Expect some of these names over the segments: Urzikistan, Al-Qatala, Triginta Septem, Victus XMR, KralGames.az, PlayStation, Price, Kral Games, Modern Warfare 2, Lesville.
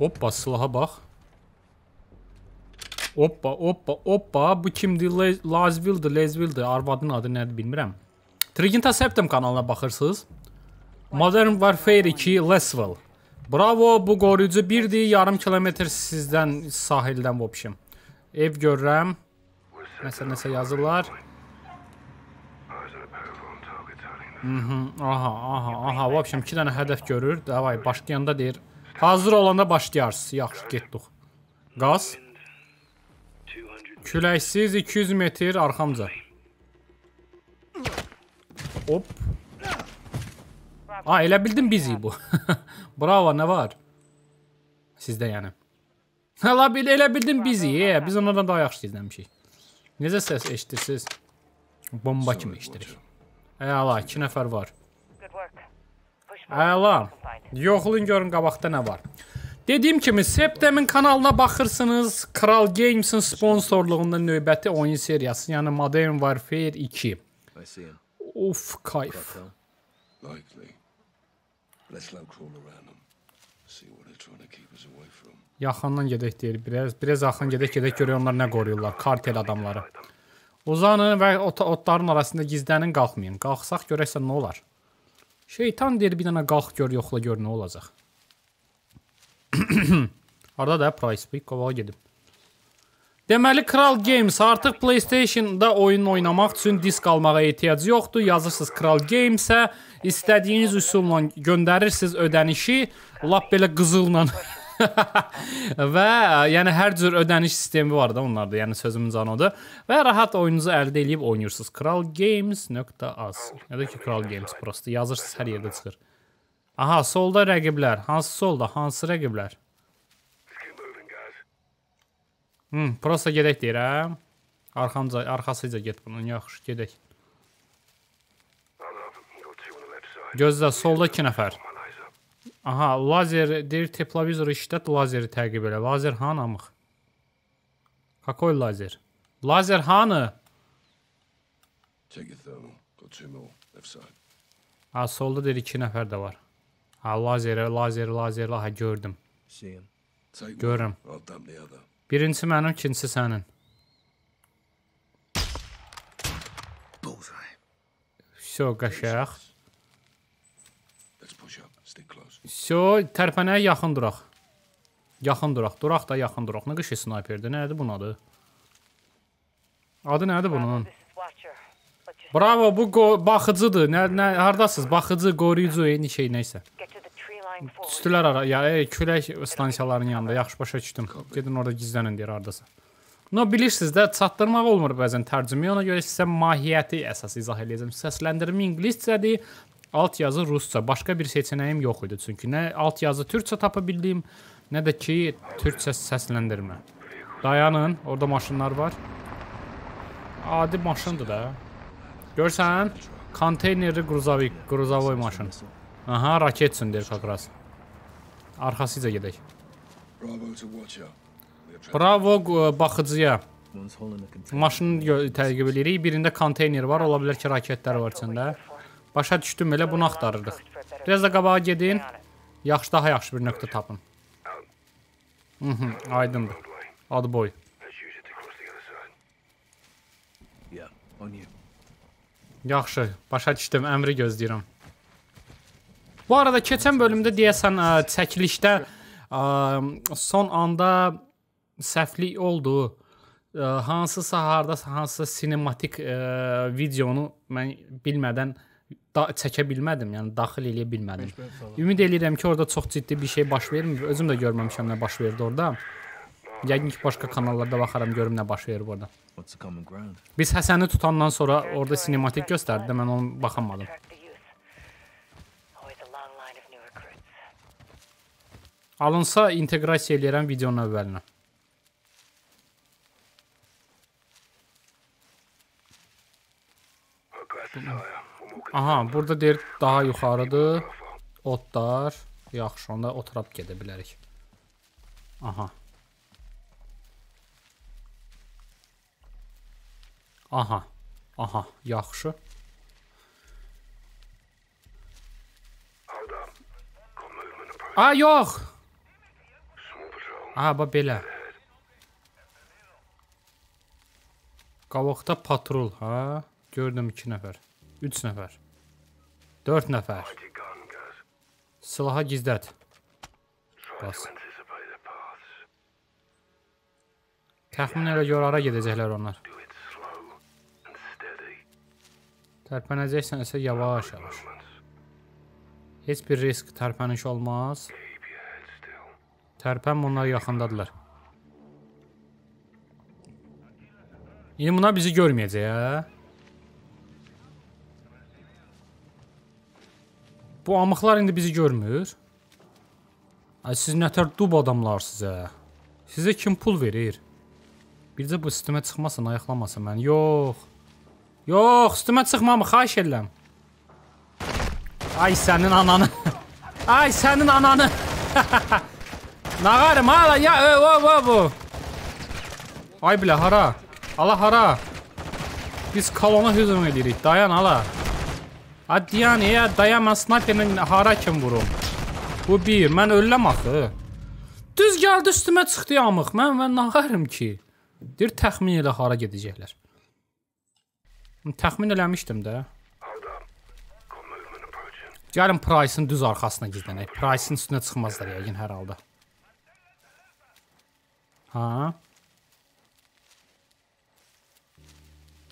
Hoppa silaha bak. Hoppa hoppa hoppa. Bu kimdi? Lesville'di. Lesville'di. Arvadın adı nədir bilmirəm. Triginta Septem kanalına baxırsınız. Modern Warfare 2 Lesville. Bravo, bu qoruyucu 1'di. Yarım kilometr sizdən sahildən vopşim. Ev görürəm. Nəsə yazırlar. Aha. Vopşim 2 dənə hədəf görür. Davay, başlayanda deyir. Hazır olanda başlayarsınız. Yaxşı, getdik. Qaz. Küləksiz 200 metr arxamca. Hop. Aa, elə bildim bizi bu. Bravo, nə var? Sizdə yəni. Elə bildim bizi. Biz onlardan daha yaxşı izləmişik. Necə səs eşitirsiniz? Bomba kimi eşitirik. Əla, 2 nəfər var. Əla, yoxlayın görün qabaqda nə var. Dediyim kimi Septem'in kanalına baxırsınız. Kral Games'in sponsorluğunda növbəti oyun seriyası, yəni Modern Warfare 2. Of, kayf. Yaxından gedək deyir, biraz yaxın gedək görək onlar nə qoruyurlar, kartel adamları. Uzanın və otların arasında gizlənin, qalxmayın. Qalxsaq görəksə nə olar? Şeytan deyir bir dənə qalx gör, yoxla gör nə olacaq. Arada da Price bir kovala gedib. Deməli Kral Games artıq PlayStation'da oyun oynamaq üçün disk almağa ehtiyacı yoxdur. Yazırsınız Kral Games'ə, istədiyiniz üsulla göndərirsiniz ödənişi, lap belə qızılla. Və yəni hər cür ödəniş sistemi var da onlarda, yəni sözümün canı odur. Və rahat oyununuzu əldə edib oynayırsınız. KralGames.az ya da ki KralGames prosto yazırsınız, hər yerdə çıxır. Aha, solda rəqiblər. Hansı solda? Hansı rəqiblər? Prosto gedək deyirəm. Arxasıca get bunun. Yaxşı, gedək. Gözlə, solda 2 nəfər. Aha, lazer deyir, televizoru işlət, lazeri təqib elə. Lazer hanamıq? Kakoy lazer. Lazer hanı? Ha, solda deyir 2 nəfər də var. Ha, lazer, ha, gördüm. Görürüm. Birincisi mənim, ikincisi sənin. Vso, qaşaq. Vso, tərpənəyə yaxın duraq. Duraq da yaxın duraq. Nə qışı snayperdir, nədir bunun adı? Adı nədir bunun? Bravo, bu baxıcıdır. Haradasınız? Baxıcı, qoruyucu, eyni şey, neysə. Üstülər külək stansiyalarının yanında. Yaxşı, başa düşdüm. Gedin orada gizlənin deyir haradasa. No, bilirsiniz də çatdırmaq olmur bəzən tərcüməyə. Ona görə sizə mahiyyəti əsas izah edəcəm. Səsləndirmə ingiliscədir, alt yazı rusca. Başqa bir seçənəyim yox idi. Çünki nə alt yazı türkçə tapa bildiyim, nə də ki türkçə səsləndirmə. Dayanın, orada maşınlar var. Adi maşındır da. Görsən, konteynerli qruzavoy maşını. Aha, raketsin deyir Kakras. Arxasıca gedək. Bravo baxıcıya. Maşını təqib edirik. Birində konteyner var, ola bilər ki raketlər var içində. Başa düşdüm, elə bunu axtarırdıq. Biraz da qabağa gedin. Yaxşı, daha yaxşı bir nöqtə tapın. Aydındır. Adı boy. Yaxşı, başa düşdüm, əmri gözləyirəm. Bu arada keçən bölümdə deyəsən çəkilişdə son anda səhvlik oldu. Hansısa haradasa, hansısa sinematik videonu mən bilmədən çəkə bilmədim, yəni daxil eləyə bilmədim. Ümid eləyirəm ki, orada çox ciddi bir şey baş verir. Özüm də görməmişəm nə baş verdi orada. Yəqin ki, başqa kanallarda baxaram, görüm nə baş verir orada. Biz Həsəni tutandan sonra orada sinematik göstərdi, mən onu baxamadım. Alınsa inteqrasiya eləyirəm videonun əvvəlinə. Aha, burada deyir daha yuxarıdır. Otlar. Yaxşı, onda oturab gedə bilərik. Aha. Aha, yaxşı. Yox. Aba belə. Qavaqda patrol, ha? Gördüm 2 nəfər, 3 nəfər, 4 nəfər. Silaha gizlət. Bas. Təxminə yorara gedəcəklər onlar. Tərpənəcəksən isə yavaş yavaş. Heç bir risk tərpəniş olmaz. Tərpən bunlar yaxındadırlar. İndi bunlar bizi görməyəcək, hə? Bu amıqlar indi bizi görmür. Ay, siz nətər dub adamlarsınız, hə? Sizə kim pul verir? Bircə bu sistemə çıxmasın, ayıqlamasın mən. Yox. Yox, üstümə çıxmamı xahiş edirəm. Ay sənin ananı. Ay sənin ananı. Nağarım hala ya. Ay bilə hara. Ala hara. Biz kolona hücum edirik. Dayan hala. Hadi yani ya dayan, mən sniperinin hara kim vurum. Bu bir. Mən öləm axı. Düz gəldi üstümə çıxdı yamıq. Mən nağarım ki. Dir təxmin elə hara gedəcəklər. Təxmin eləmişdim də. Gəlin Price'ın düz arxasına gizlənək. Price'ın üstünə çıxmazlar yəqin hər halda. Ha?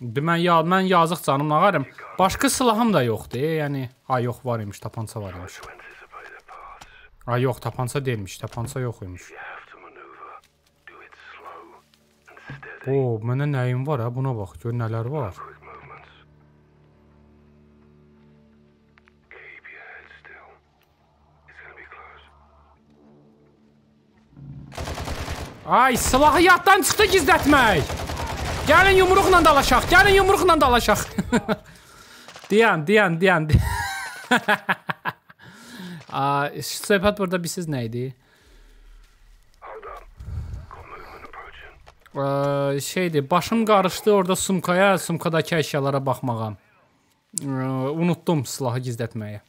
Mən yazıq canım nağarım. Başqa silahım da yoxdur. Yəni, ha yox var imiş, tapanca var imiş. Ha yox, tapanca deyilmiş, tapanca yox imiş. O, mənə nəyim var ha, buna bax, gör nələr var. Ay, silahı yaddan çıxdı gizlətmək. Gəlin yumruqla dalaşaq, gəlin yumruqla dalaşaq. Deyən. Söhbət burada bir siz nə idi? Şeydir, başım qarışdı orada sumkaya, sumkadakı əşyalara baxmağa. Unutdum silahı gizlətməyi.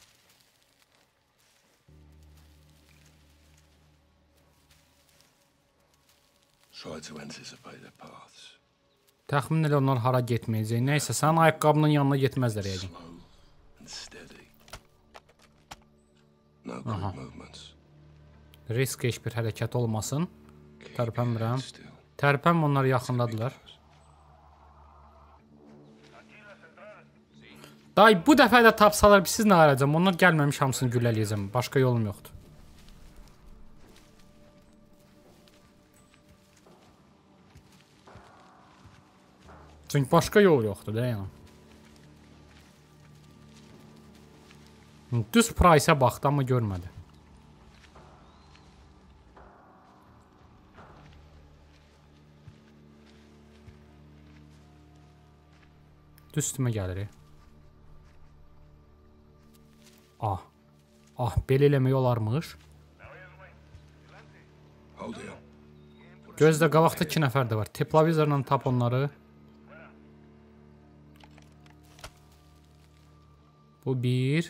Təxmin elə onlar hara getməyəcək. Nəysə, sənin ayaqqabının yanına getməzlər yəqin. Aha. Risk heç bir hərəkət olmasın. Tərpənmirəm. Tərpən onlar yaxındadılar. Day, bu dəfə də tapsalar bir siz nə arayacam? Onlar gəlməmiş hamısını güllələyəcəm. Başqa yolum yoxdur. Çünki başqa yol yoxdur, deyəm. Düz Price-ə baxdı, amma görmədi. Düz üstümə gəlirik. Ah, belə eləmək olarmış. Gözdə qavaqda 2 nəfər də var. Teplavizorla tap onları. Bu bir.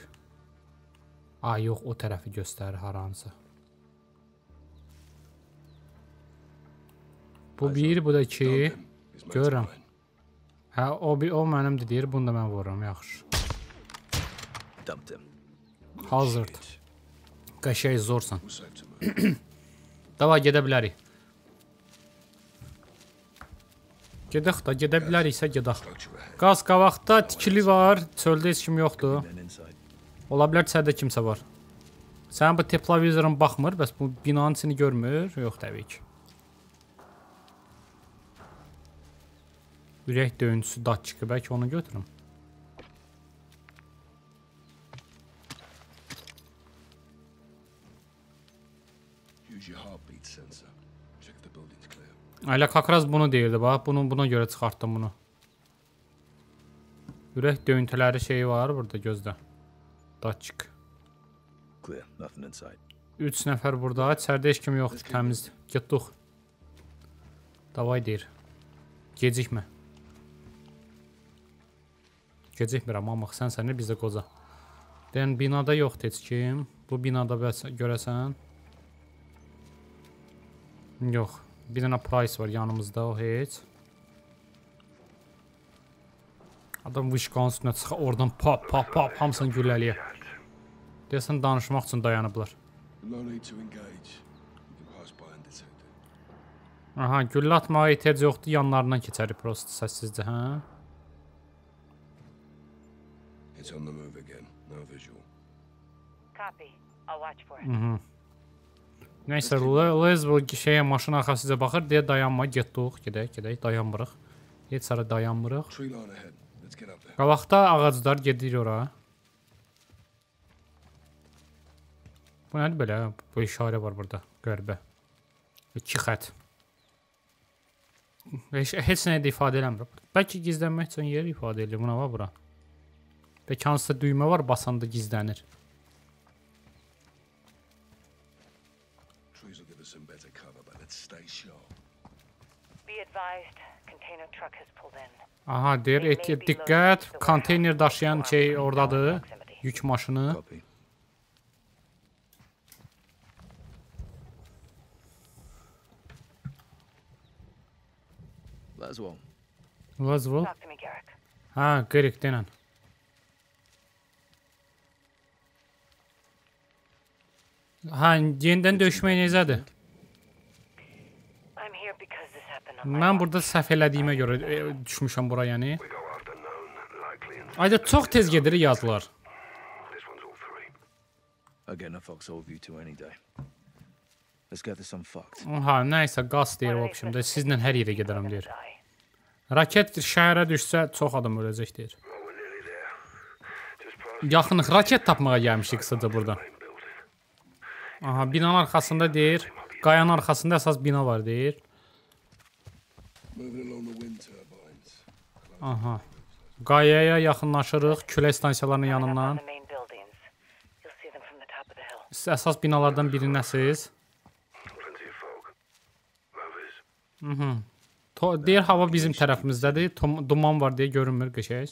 Ay yox, o tərəfi göstərir haransa. Bu bir, bu da 2. Görürəm. Hə, o mənimdir, deyir, bunu da mən vururam, yaxşı. Hazırdır. Qəşəy zorsan. Dava, gedə bilərik. Gedək da, gedə biləriksə gedək. Qaz qavaqda tikili var, çöldə heç kim yoxdur. Ola bilər çöldə kimsə var. Sənin bu teplavizorun baxmır, bəs bu binanın içini görmür, yox təbii ki. Ürək döyüntüsü dat çıxıb, bəlkə onu götürüm. Ayla kakraz bunu deyirdi, bax, buna görə çıxartdım bunu. Ürək döyüntüləri şeyi var burada gözdə. Dat çıx. 3 nəfər burada, içərdə heç kim yoxdur, təmizdir. Getdik. Davay deyir. Gecikmə. Gecikmirəm, amma sən sənir, bizdə qoca. Deyən, binada yoxdur heç kim. Bu binada görəsən. Yox. Bir dənə Price var yanımızda, o heç. Adam Vişqanın üstünə çıxa, oradan pap pap pap hamısını gülləliyə. Deyəsən danışmaq üçün dayanıblar. Aha, güllə atmağa ehtiyac yoxdur, yanlarından keçərik prosto səssizcə, hə? Nəysə, Lesville şeyə, maşın arxasıca baxır, deyə dayanma, getdik, gedək, gedək, dayanmırıq. Heç hara dayanmırıq. Qalaqda ağaclar gedir ora. Bu nədir belə? Bu işarə var burada, qəribə. 2 xətt. Heç nəyə də ifadə eləmir. Bəlkə gizlənmək üçün yer ifadə edir, buna var bura. Bəlkə hansısa düymə var, basanda gizlənir. Aha, deyir, diqqət, konteyner daşıyan şey oradadır, yük maşını. Lesville? Ha, Garrick denən. Ha, yenidən döyüşmək necədir? Mən burada səhv elədiyimə görə düşmüşəm bura, yəni. Ayda çox tez gedirik yazılar. Ha, nəysə, qaz deyir o qışımda, sizlə hər yerə gedərəm deyir. Raket şəhərə düşsə, çox adam öləcək deyir. Yaxınlıq, raket tapmağa gəlmişdik qısaca burada. Aha, binanın arxasında deyir, qayanın arxasında əsas bina var deyir. Aha, qayaya yaxınlaşırıq, külək stansiyalarının yanından. Siz əsas binalardan birindəsiz. Deyir, hava bizim tərəfimizdədir, duman var deyə görünmür qəşəyiz.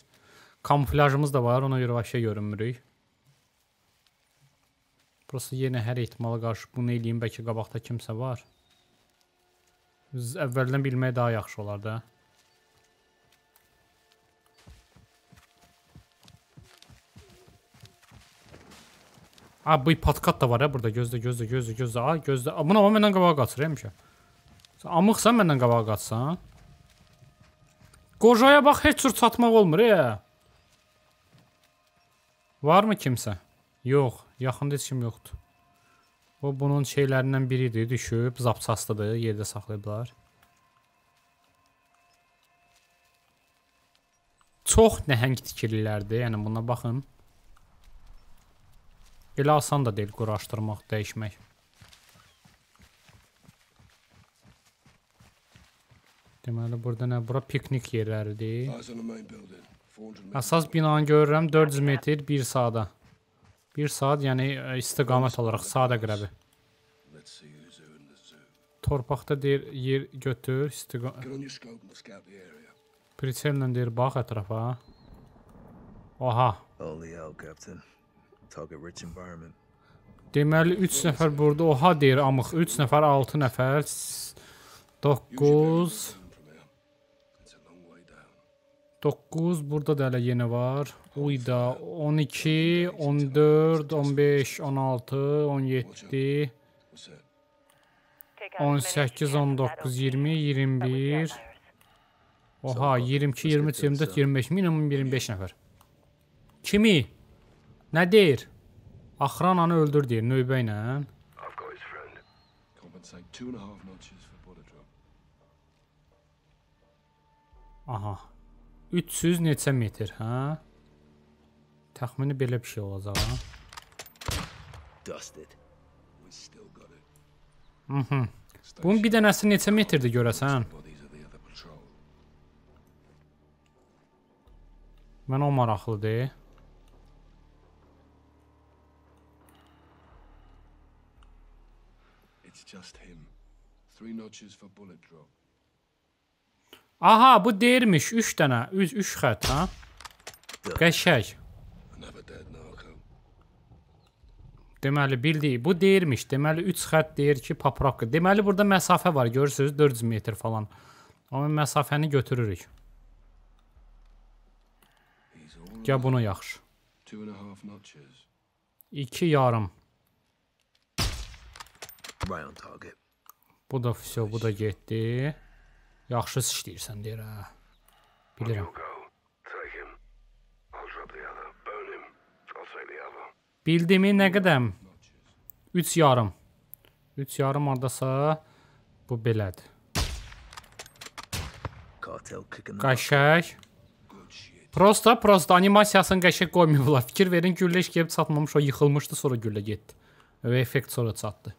Kamuflajımız da var, ona görə vəhşə görünmürük. Burası yenə hər ehtimala qarşı bunu eləyim, bəlkə qabaqda kimsə var. Biz əvvəldən bilmək daha yaxşı olar da. A, bu patkat da var ya burada, gözlə. Bunu o məndən qabağa qaçır, həmişə. Sən amıqsan məndən qabağa qaçsan. Qocaya bax, heç cür çatmaq olmur, ya. Varmı kimsə? Yox. Yaxında heç kim yoxdur. O, bunun şeylərindən biridir, düşüb, zapçastıdır, yerdə saxlayıblar. Çox nəhəng tikirlilərdir, yəni buna baxın. Elə asan da deyil, quraşdırmaq, dəyişmək. Deməli, burada nə? Bura piknik yerləridir. Əsas binanı görürəm, 400 metr, 1 saada. 1 saat, yəni istiqamət olaraq, saat əqrəbi. Torpaqda deyir, yer götür, istiqamət. Priçellə deyir, bax ətrafa. Aha. Deməli, 3 nəfər burada, oha deyir, amıq. 3 nəfər, 6 nəfər, 9. 9, burada da hələ yeni var. Uyda 12, 14, 15, 16, 17, 18, 19, 20, 21. Oha, 22, 23, 24, 25, minimum 25 nəfər. Kimi? Nə deyir? Axrananı öldür deyir, növbə ilə. Aha. 300 neçə metr, hə? Təxmini belə bir şey olacaq, hə? Bunun bir dənəsi neçə metrdir görəsən? Mən o maraqlıdır. Aha, bu deyirmiş, 3 dənə, 3 xət, ha? Qəşək. Deməli bildiyi bu deyirmiş. Deməli 3 xətt deyir ki paprakka. Deməli burada məsafə var. Görürsünüz 400 metr falan. Ama məsafəni götürürük. Ya bunu yaxşı. 2,5. Bu da füsyo, bu da getdi. Yaxşı işləyirsən deyir ha. Bilirəm. Bildimi nə qədəm? 3,5. 3,5 oradasa bu belədir. Qaşək. Prosta animasiyasını qəşək qoymayıblar. Fikir verin, güllə işgəyib çatmamış, o yıxılmışdı, sonra güllə getdi. Və effekt sonra çatdı.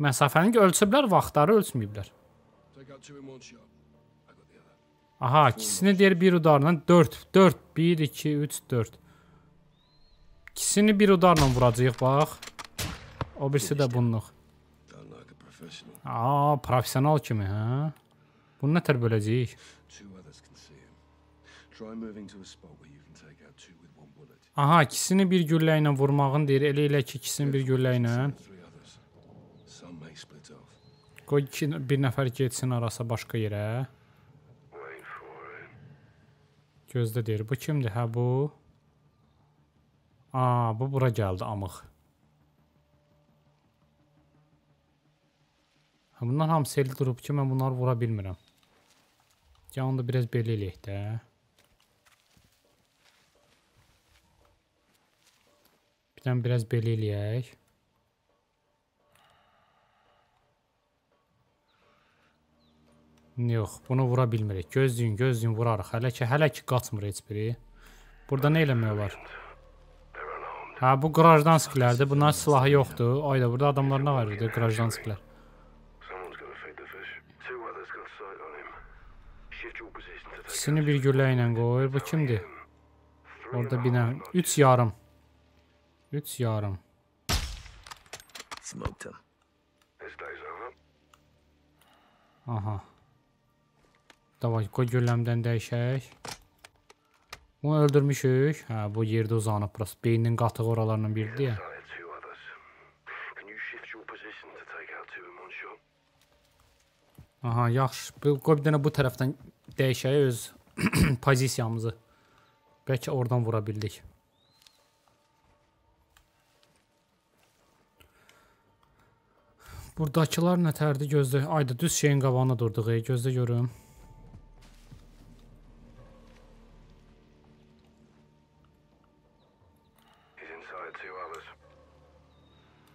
Məsafəni ölçüblər, vaxtları ölçməyiblər. Aha, ikisini deyir bir udarla. 4, 1, 2, 3, 4. İkisini bir udarla vuracaq, bax. O birisi də bunluq. Aa, profesional kimi, hə? Bunu nətər böləcəyik? Aha, ikisini bir güllə ilə vurmağın deyir. Elə ki, ikisini bir güllə ilə. Qoy ki, bir nəfər geçsin arasa başqa yerə. Gözdə deyir. Bu kimdir? Hə, bu. Aa, bu bura gəldi, amıq. Bunlar hamısı el durub ki, mən bunları vura bilmirəm. Ya, onu da biraz belə eləyək də. Birdən biraz belə eləyək. Yox, bunu vura bilmirik. Gözlüyün vurarıq. Hələ ki qaçmır heç biri. Burada nə eləmək olar? Hə, bu qrajdanskilərdir. Bunların silahı yoxdur. Ayda, burada adamlar nə var idi? Qrajdanskilər. İkisini bir güllə ilə qoyur. Bu kimdir? Orada binəm. 3,5. 3,5. Aha. Davay, qoy gülləmdən dəyişək. Bunu öldürmüşük. Hə, bu yerdə uzanıb burası. Beynin qatığı oralarından biridir ya. Aha, yaxşı. Qoy bir dənə bu tərəfdən dəyişək öz pozisiyamızı. Bəlkə oradan vura bildik. Buradakılar nətərdir gözdə? Ayda, düz şeyin qabağına durduq. Gözdə görüm.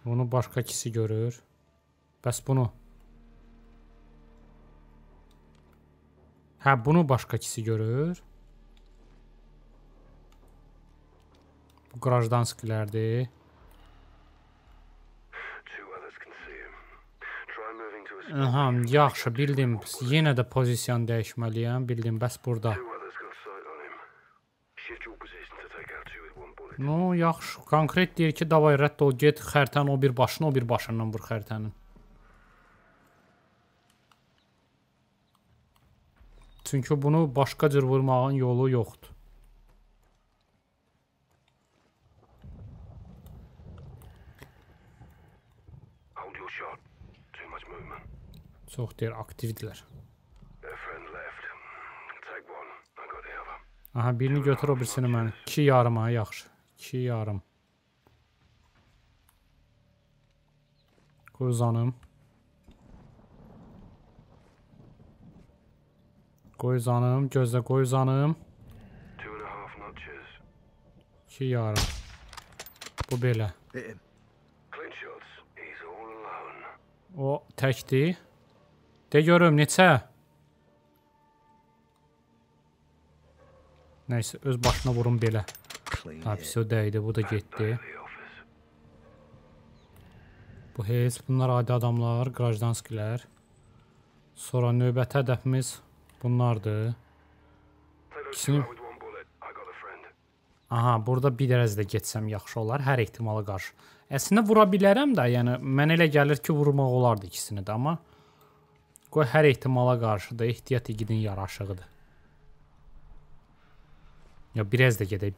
Bunu başqa kişi görür. Bəs bunu? Hə, bunu başqa kişi görür. Bu qrajdanskilərdir. Aha, yaxşı, bildim. Yenə də pozisiyanı dəyişməliyəm. Bildim, bəs burada. No, yaxşı. Konkret deyir ki, davay, rədd ol, get xərtən o bir başını, o bir başından vur xərtənin. Çünki bunu başqa cür vurmağın yolu yoxdur. Çox deyir, aktivdirlər. Aha, birini götür, o birisini mənə. 2,5, ha, yaxşı. 2,5. Qoy uzanım. Gözlə, qoy uzanım. 2,5. Bu belə. O təkdir. De görüm, neçə? Nəysə, öz başına vurun belə. Həbsi o dəydi, bu da getdi. Bu heç, bunlar adi adamlar, qrajdanskilər. Sonra növbəti hədəfimiz bunlardır. İkisini... Aha, burada bir dərəzdə geçsəm yaxşı olar, hər ehtimala qarşı. Əslində vura bilərəm də, yəni mən elə gəlir ki, vurmaq olardı ikisini də, amma qoy hər ehtimala qarşı da ehtiyat igidin yaraşığıdır. Ya biraz da gedək,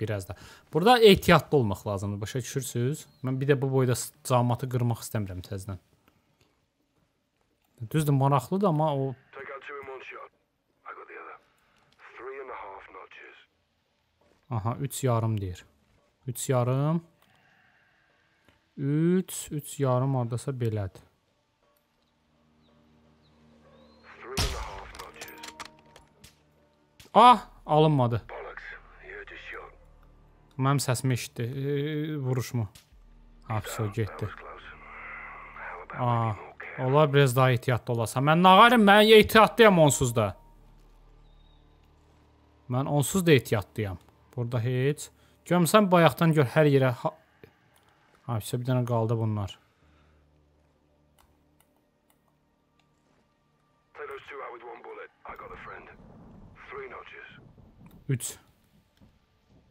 biraz da. Burada ehtiyatlı olmaq lazımdır, başa düşürsünüz. Mən bir də bu boyda camatı qırmaq istəmirəm təzdən. Düzdür, maraqlıdır, amma o... Aha, 3,5 deyir. 3,5. 3,5 haradasa belədir. Ah, alınmadı. Mənim səsimi eşitdi. Vuruşmu. Hapso getdi. Ah, onlar biraz daha ehtiyatlı olasa. Mən nağarım, mən ehtiyatlıyam onsuz da. Mən onsuz da ehtiyatlıyam. Burada heç. Görmüsən bayaqdan gör hər yerə. Hapso bir dənə qaldı bunlar. Üç.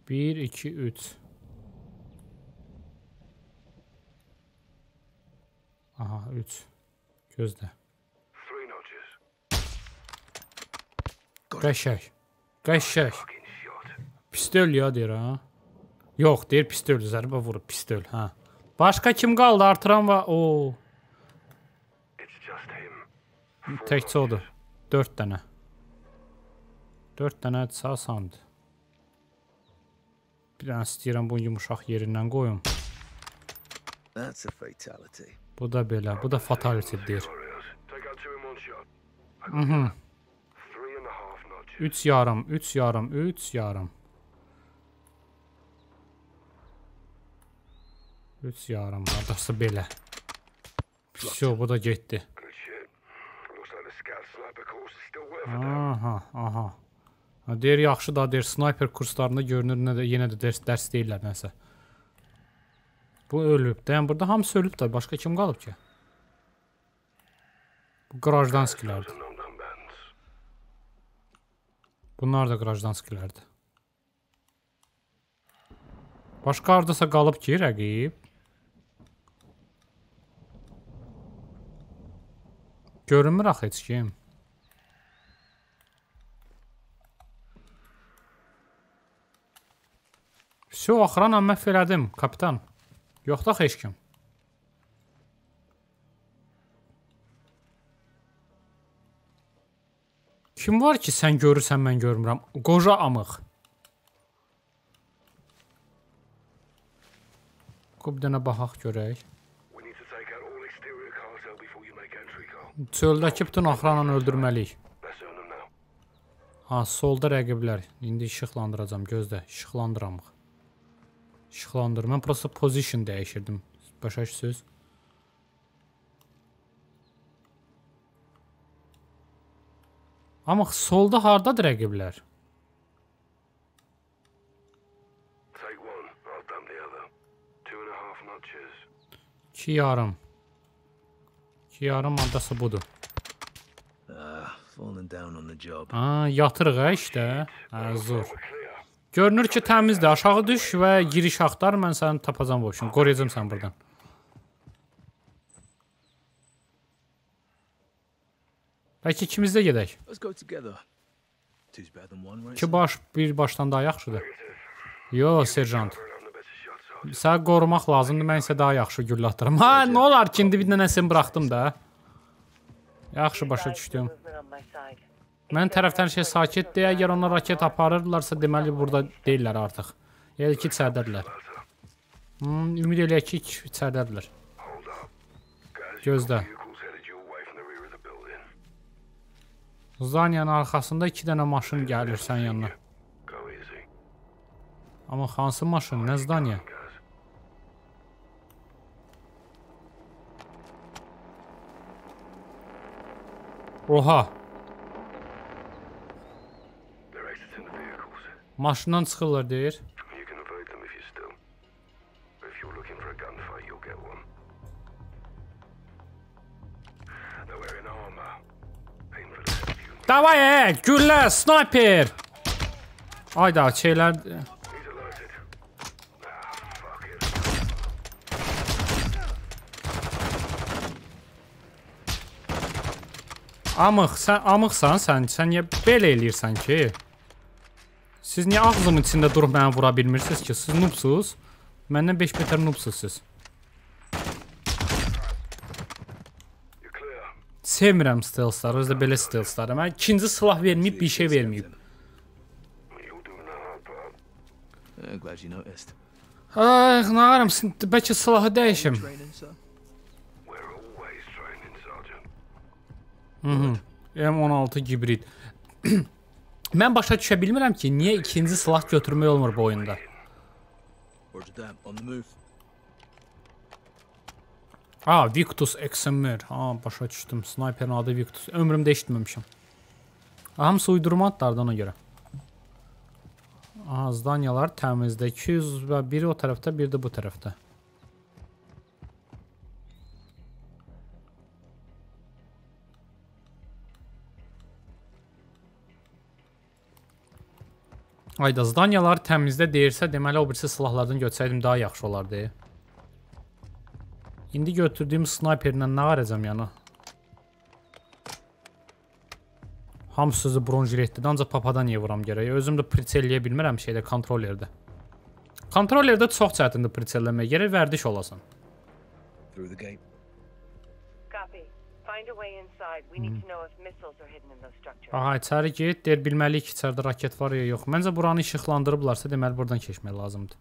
1, 2, 3. Aha, 3. Gözlə. Qəşək. Qəşək. Pistol ya deyir, ha? Yox, deyir pistol, zərbə vurub pistol, ha. Başqa kim qaldı? Artıran var. Oo. Təkcə odur. 4 dənə. 4 dənə sağ sandı. Bir dənə istəyirəm bunu yumuşaq yerindən qoyum. Bu da belə, bu da fatality deyir. 3,5 adası belə. Pişo, bu da getdi. Aha, aha. Deyir, yaxşı da, deyir, sniper kurslarında görünür, yenə də dərs deyirlər nəsə. Bu ölüb, deyəm, burada hamısı ölüb da, başqa kim qalıb ki? Bu qrajdanskilərdir. Bunlar da qrajdanskilərdir. Başqa haradasa qalıb ki, rəqib. Görünmür axı heç kim. Şu axıran an məhv elədim, kapitan. Yoxda axı heç kim. Kim var ki, sən görürsən, mən görmürəm. Qoca amıq. Qob dənə baxaq görək. Çöldəki bütün axıranı öldürməliyik. Ha, solda rəqiblər. İndi işıqlandıracam, gözlə. İşıqlandıramıq. İşıqlandır. Mən prosta position dəyişirdim. Başa düşürsünüz. Amma solda hardadır rəqiblər? İki yarım. 2,5 adası budur. Haa, yatırıq ə işdə. Hə, zor. Görünür ki, təmizdir. Aşağı düş və giriş axtar. Mən səni tapacam bu üçün. Qoruyacam sən buradan. Bəlkə ikimizdə gedək. İki baş bir başdan daha yaxşıdır. Yo, serjant. Sən qorumaq lazımdır. Mən isə daha yaxşı güllə atıram. Ha, nə olar ki, indi bir nəsini bıraxdım da. Yaxşı başa düşdüm. Mən tərəfdən şey sakitdir, əgər ona raket aparırlarsa, deməli burada deyirlər artıq. Yəni ki, içərdədirlər. Ümid eləyək ki, içərdədirlər. Gözlə. Zaniyanın arxasında 2 dənə maşın gəlir sən yanına. Amma hansı maşın? Nə zdaniya? Oha! Maşından çıxırlar deyir. Davay, güllə, sniper. Ayda, şeylər. Amıqsan sən niyə belə eləyirsən ki? Siz niyə ağzımın içində durub məni vura bilmirsiniz ki? Siz noobsunuz. Məndən 5 metr noobsunuz siz. Sevmirəm stealthları, özdə belə stealthları. Mən ikinci silah verməyib, bir şey verməyib. Ay, nağarım, bəlkə silahı dəyişim. M16 gibrid. Mən başa düşə bilmirəm ki, niyə ikinci silah götürmək olmur bu oyunda. Haa, Victus XMR. Haa, başa düşdüm. Sniperin adı Victus. Ömrümdə eşitməmişim. Hamısı uydurma adlardı ona görə. Aha, zdanyalar təmizdə. 200 və biri o tərəfdə, biri də bu tərəfdə. Ayda, zdanyalar təmizdə deyirsə, deməli o birisi silahlardan götürsəydim daha yaxşı olardı. İndi götürdüyüm snayperlə nə arayacam yana? Hamı sözü bronjiletdir, ancaq papadan niyə vuram gərək? Özüm də pritselləyə bilmirəm şeydə, kontrollerdə. Kontrollerdə çox çətindir pritselləmək gərək, vərdiş olasan. Aha, içəri git, deyir bilməliyik ki, içərdə raket var ya yox. Məncə buranı işıqlandırıblarsa, deməli buradan keçmək lazımdır.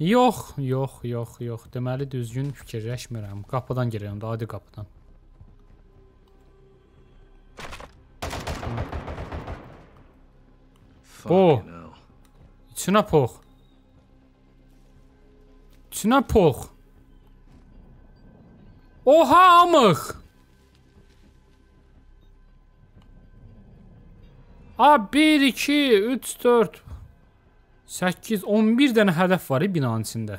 Yox, yox, yox, yox. Deməli düzgün fikirləşmirəm. Qapıdan girəyəm də, adi qapıdan. Pox. İçinə pox. İçinə pox. Oha, amıq. A, 1, 2, 3, 4... 8, 11 dənə hədəf var binanın içində.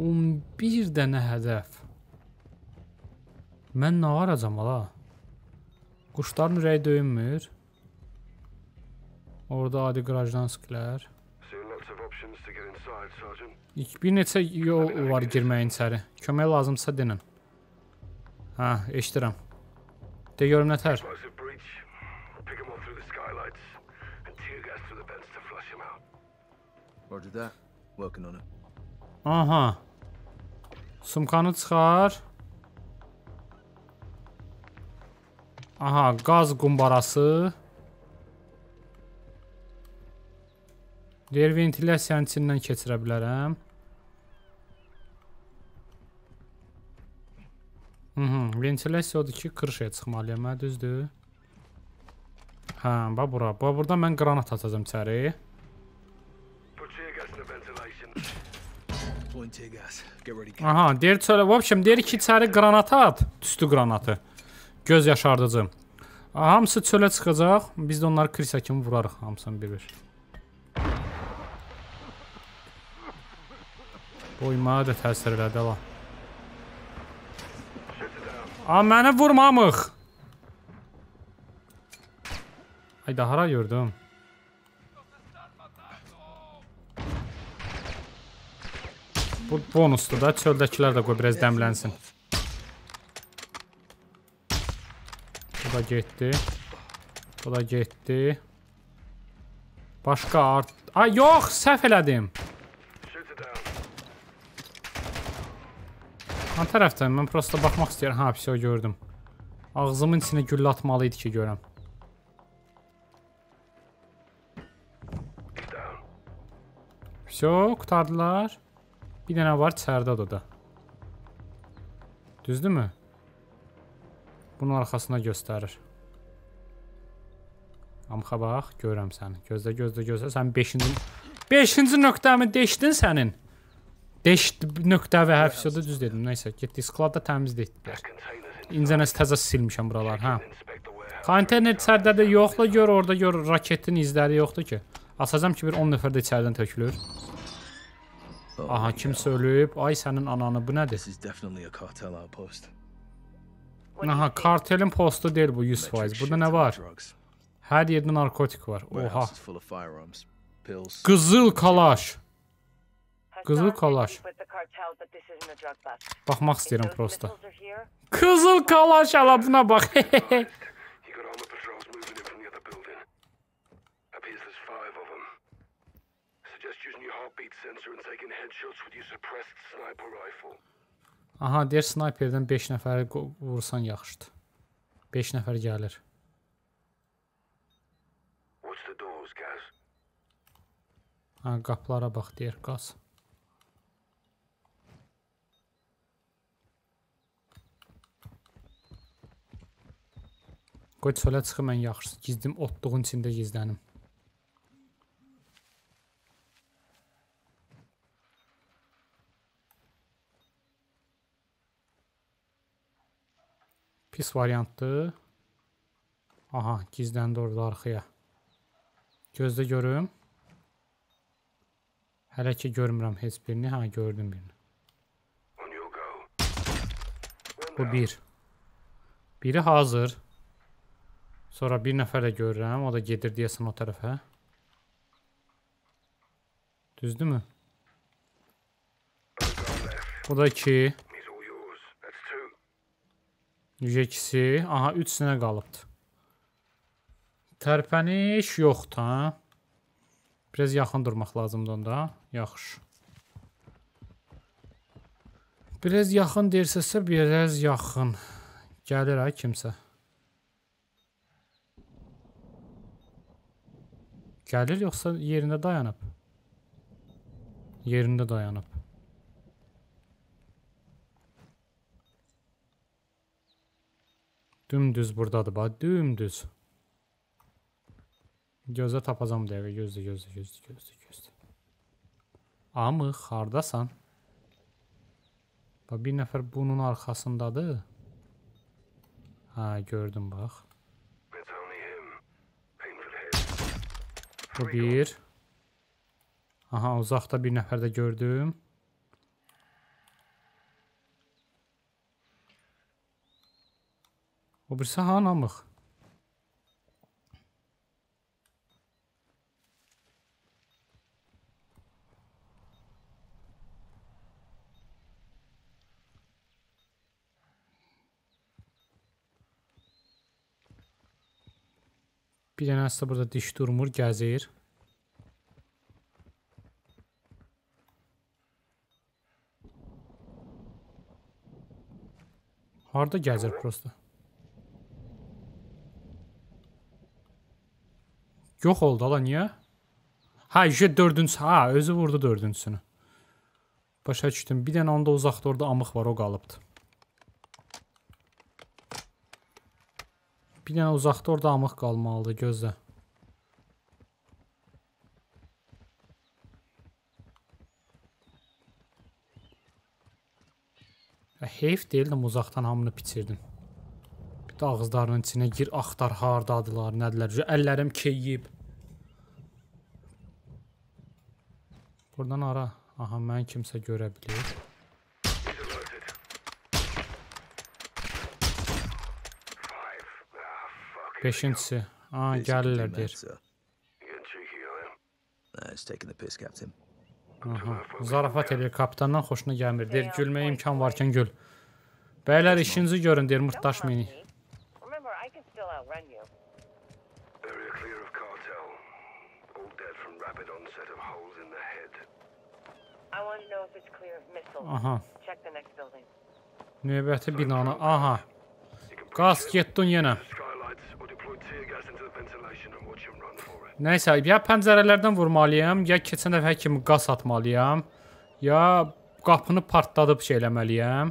Mən nə aracam hala? Quşların ürəyi döyünmür. Orada adi qrajdan sıkilər. Bir neçə yol var girməyin içəri. Kömək lazımsa denin. Hə, eşdirəm. De görüm nətər. Aha. Sumkanı çıxar. Aha, qaz qumbarası. Deyir ventilasiyanın içindən keçirə bilərəm. Ventilasiya odur ki, qırışaya çıxmalıyam, hə, düzdür. Hə, bax bura, bax burada mən qranat atacam içəri. Aha, deyir çölə, vəbşəm, deyir ki, içəri qranat at, tüstü qranatı. Göz yaşardıcı. Hamısı çölə çıxacaq, biz də onları krisa kimi vurarıq, hamısını bir-bir. Boymaya da təsir elədi, ala. Aa, mənə vurmamıq. Ay, daha hara gördüm. Bu bonusdur da, çöldəkilər də qoy, biraz dəmlənsin. Bu da getdi. Bu da getdi. Başqa art... Ay, yox, səhv elədim. Nə tərəfdən? Mən prosta baxmaq istəyirəm. Hə, bir şey gördüm. Ağzımın içinə güllə atmalı idi ki, görəm. Bir şey, qutardılar. Bir dənə var, içərdədir o da. Düzdürmü? Bunun arxasına göstərir. Amxa bax, görəm səni. Gözlə, gözlə, gözlə. Sən 5-ci nöqtəmi deşdin sənin. Nöqtə və hərf sözü düz dedim, nəysə, getdik, skladda təmizləyir. İncənəsi təzə silmişəm buralar, hə. Konteyner içərdədir, yoxdur, gör, orada gör, raketin izləri yoxdur ki. Asacam ki, bir 10 nəfər də içərdən tökülür. Aha, kimsə ölüb, ay sənin ananı, bu nədir? Aha, kartelin postu deyil bu, 100%. Burada nə var? Hər yerdə narkotik var, oha. Qızıl kalaş. Qızıl kalaş. Baxmaq istəyirəm prosta. Kızıl kala şalabına bak. Aha, deyir snayperdən 5 nəfəri vursan yaxşıdır. 5 nəfər gəlir. Ha, qaplara bax deyir, qaz. Qoy çölə çıxı, mən yaxşısı gizdim, otluğun içində gizlənim. Pis variantdır. Aha, gizləndi orada arxıya. Gözdə görüm. Hələ ki görmürəm heç birini, hə, gördüm birini. Bu bir. Biri hazır. Sonra bir nəfər də görürəm, o da gedir deyəsən o tərəfə. Düzdürmü? O da iki. Yücə ikisi, aha, üçsünə qalıbdır. Tərpəniş yoxdur, hə? Biraz yaxın durmaq lazımdır onda, yaxşı. Biraz yaxın deyirsəsə, biraz yaxın. Gəlir ha kimsə. Gəlir yoxsa yerində dayanıb? Yerində dayanıb. Dümdüz buradadır bax, dümdüz. Gözlə tapacam dəqiqə, gözlə. Amıq, hardasan? Bax, bir nəfər bunun arxasındadır. Hə, gördüm bax. Bu bir. Aha, uzaqda bir nəfər də gördüm. O birisi hanamıq. Bir dənə əslə burada diş durmur, gəzir. Harada gəzir prosta? Yox oldu ala, niyə? Hə, işə dördüncüsü, hə, özü vurdu dördüncüsünü. Başa düşdüm, bir dənə onda uzaqda orada amıq var, o qalıbdır. Bir dənə uzaqda orada amıq qalmalıdır, gözlə. Heyf deyildim, uzaqdan hamını piçirdim. Bir də ağızlarının içinə gir, axtar, hardadılar, nədilər, əllərim keyib. Buradan ara, aha, mən kimsə görə bilir. Beşincisi. Aa, gəlirlər deyir. Zarafat edir, kapitandan xoşuna gəlmir. Deyir, gülməyə imkan varkən gül. Bəylər, işinizi görün, deyir, mırtdaşmayın. Aha. Növbəti binanı, aha. Qaz getdun yenə. Nəysə, ya pəncərələrdən vurmalıyam, ya keçən dəfə kimi qaz atmalıyam, ya qapını partladıb şey eləməliyəm.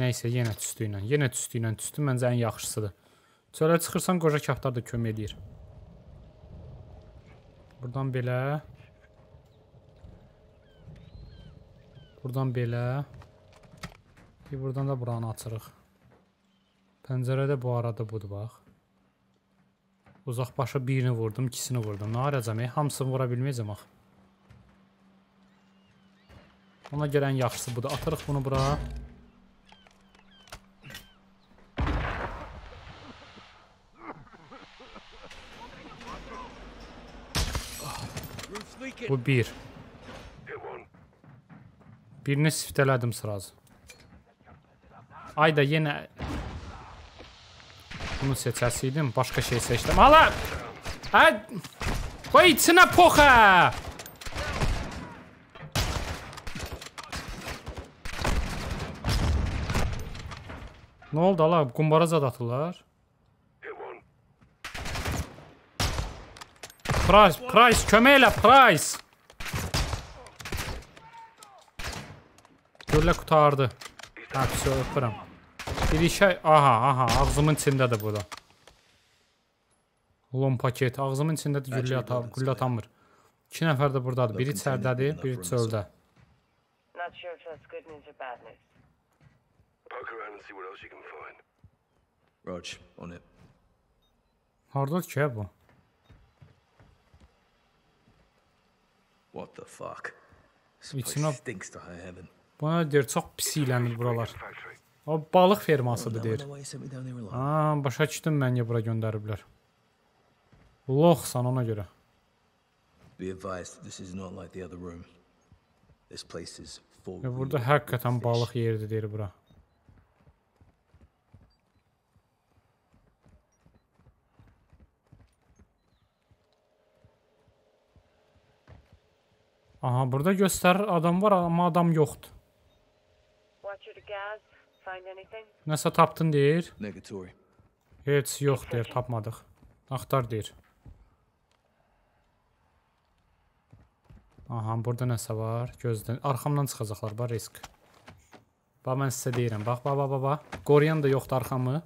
Nəysə, yenə tüstü ilə məncə ən yaxşısıdır. Çölə çıxırsan, qoca kaftar da kömək edir. Buradan belə Buradan da buranı açırıq. Pəncərədə bu arada budur, bax. Uzaq başa birini vurdum, ikisini vurdum. Nə aracam, hamısını vura bilməyəcəm, bax. Ona gələn yaxşısı budur. Atırıq bunu bura. Bu bir. Birini siftələdim sırası. Ayda yenə bunu seçəsiydim. Başqa şey seçdim. Hala! Hə! Qoy içinə poxa! Ne oldu hala? Qumbara zad atırlar. Price, kömək elə, Price! Görlə qutardı. Hə, pisi öpürəm. Bir işə... Aha, aha, ağzımın içindədir burada. Lom paket, ağzımın içindədir, güllə atamır. İki nəfər də buradadır, biri içərdədir, biri çöldə. Haradadır ki, bu? What the fuck? Buna deyir, çox pis iləmir buralar. O balıq fermasıdır deyir. Haa, başa çıxdım mənə bura göndəriblər. Loxsan ona görə. Burada həqiqətən balıq yerdir deyir bura. Aha, burada göstərir adam var, amma adam yoxdur. Nəsə tapdın deyir. Heç yox deyir, tapmadıq. Axtar deyir. Aha, burada nəsə var. Gözdən, arxamdan çıxacaqlar, bax risk. Bax, mən sizə deyirəm, bax, bax, bax, bax. Qoruyan da yoxdur arxamı.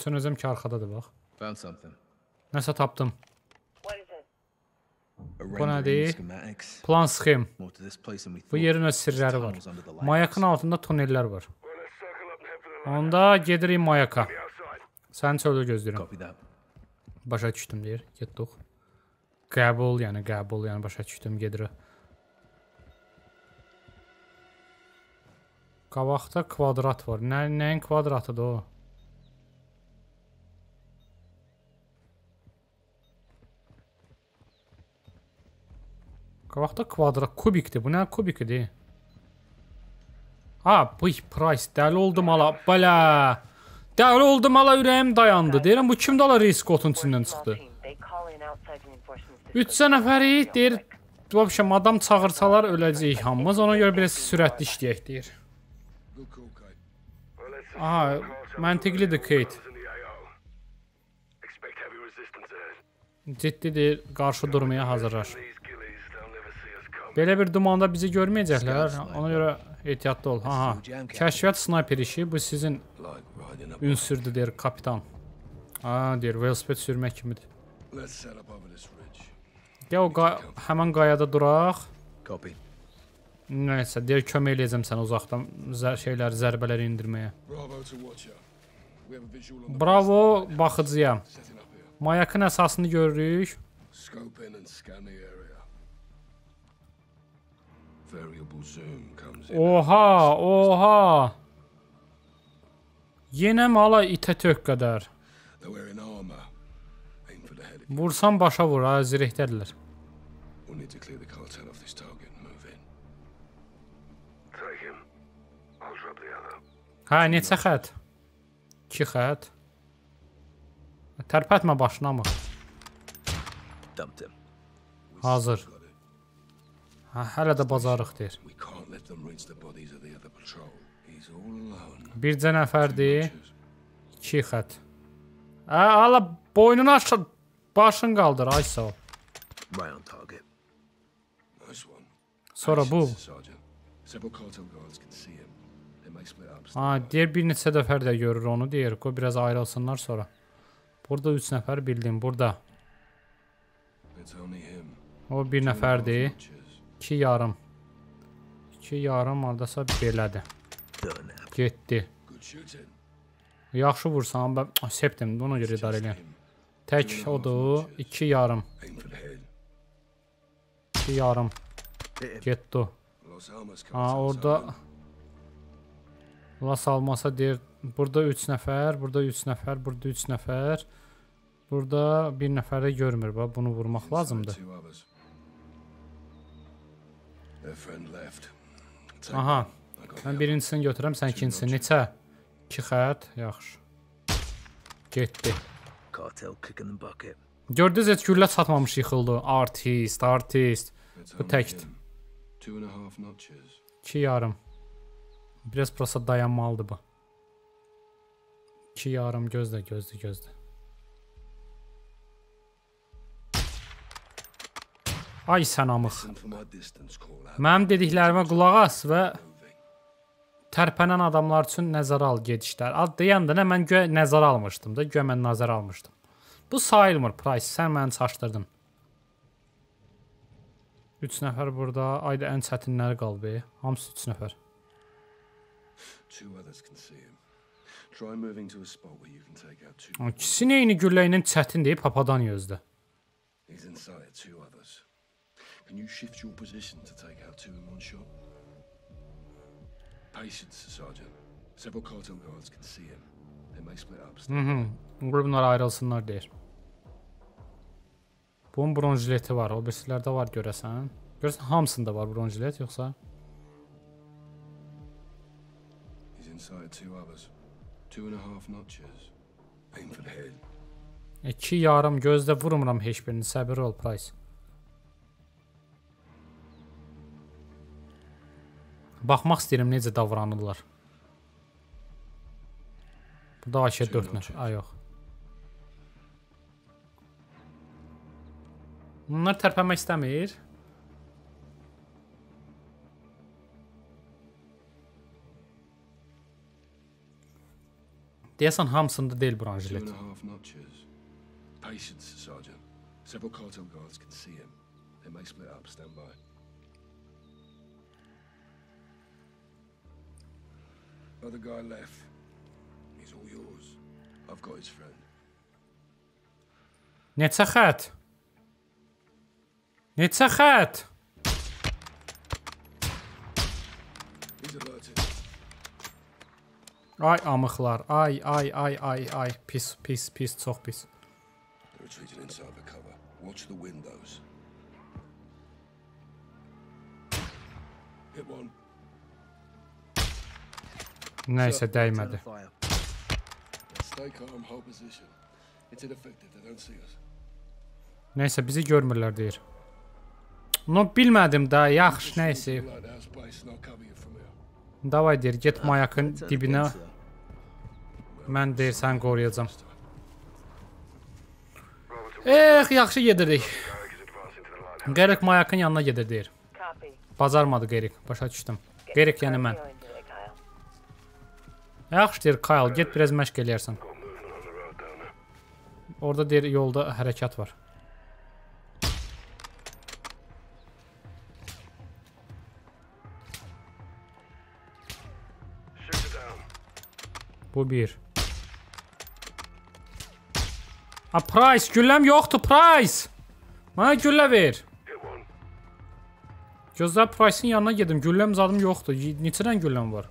Üçün özüm ki, arxadadır, bax. Nəsə tapdım. Bu nədir? Plan sxem. Bu yerin öz sirrləri var. Mayakın altında tunellər var. Onda gedirik mayaka. Səni çöldə gözləyirəm. Başa düşdüm deyir. Getdik. Qəbul, yəni qəbul, yəni başa düşdüm, gedirik. Qabaqda kvadrat var. Nəyin kvadratıdır o? Vaxta kvadrat, kubikdir. Bu nə kubikdir? Ha, bu Price. Dəli oldum hala. Bələ. Dəli oldum hala, ürəyim dayandı. Deyirəm, bu kimdə hala reis qotun içindən çıxdı? 3 nəfəri, deyir, adam çağırsalar öləcəyik hamımız. Ona görə biraz sürətli işləyək, deyir. Aha, məntiqlidir, Kate. Ciddidir, qarşı durmaya hazırlar. Belə bir dumanda bizi görməyəcəklər, ona görə ehtiyatlı ol. Aha, kəşfiyyat snayper işi, bu sizin ünsürdür, deyir kapitan. Haa, deyir, velosiped sürmək kimidir. Gəl, həmən qayada duraq. Nəyəsə, deyir, kömək eləyəcəm sənə uzaqdan şeyləri, zərbələri indirməyə. Bravo, baxıcıyam. Mayakın əsasını görürük. Oha, oha. Yenə mala itə tök qədər. Vursan başa vur, ha, zirəkdədirlər. Hə, neçə xət? 2 xət. Tərpətmə başına mı? Hazır. Hələ də bacarıq, deyir. Bircə nəfərdir. 2 xət. Hala boynunu aşağı, başını qaldır. Ay sağ ol. Sonra bu. Deyir, bir neçə dəfər də görür onu, deyir. Qoy, biraz ayrılsınlar sonra. Burada 3 nəfər bildim, burada. O bir nəfərdir. 2 yarım. 2 yarım adasa belədir. Getdi. Yaxşı vursan, Septem, ona görə idare eləyəm. Tək odur, 2 yarım. 2 yarım. Getdi. Ha, orada Las almasa deyir, burada 3 nəfər, burada 3 nəfər, burada 3 nəfər. Burada bir nəfər də görmür. Bax, bunu vurmaq lazımdır. Aha. Mən birincisini götürəm, sən ikincisini. Neçə? 2 xət. Yaxşı. Getdi. Gördünüz, heç güllə çatmamış yıxıldı. Artist, artist. Bu təkdir. 2,5. Biraz prosa dayanmalıdır bu. 2,5 gözlə, gözlə, gözlə. Ay sən amıq. Mənim dediklərimə qulaq as və tərpənən adamlar üçün nəzərə al gedişlər. Ad deyəndə nə mən nəzərə almışdım da, guya mən nəzərə almışdım. Bu sayılmır, Price, sən məni çaşdırdın. 3 nəfər burada, ayda ən çətinləri qalb. Hamısı 3 nəfər. İkisi neyini güllə ilə çətin deyib papadan gözlə. Bunlar ayrılsınlar deyir. Bunun bronjileti var, o birisilərdə var görəsən. Görəsən hamısında var bronjilet yoxsa? İki yarım gözlə vurmuram heç birini, səbir ol Price. Baxmaq istəyirəm necə davranırlar. Bu da AK-4 nər, ay yox. Bunlar tərpənmək istəmir. Deyəsən hamısında deyil bronjilet. Neçə xət? Neçə xət? Ay amıqlar, ay, ay, ay, ay, ay, pis, pis, pis, çox pis. Nəysə, dəymədi. Nəysə, bizi görmürlər deyir. No, bilmədim da, yaxşı, nəysə. Davay deyir, get mayakın dibinə. Mən deyir, sən qoruyacam. Yaxşı gedirdik. Qeyrik mayakın yanına gedir deyir. Bacarmadı Qeyrik, başa düşdüm. Qeyrik yəni mən. Yaxşı deyir, Kyle, get biraz məşq eləyərsən. Orada deyir, yolda hərəkət var. Bu bir. A, Price, gülləm yoxdur, Price. Mənə güllə ver. Gözlə, Price'in yanına gedim. Gülləm zadım yoxdur. Neçədən gülləm var?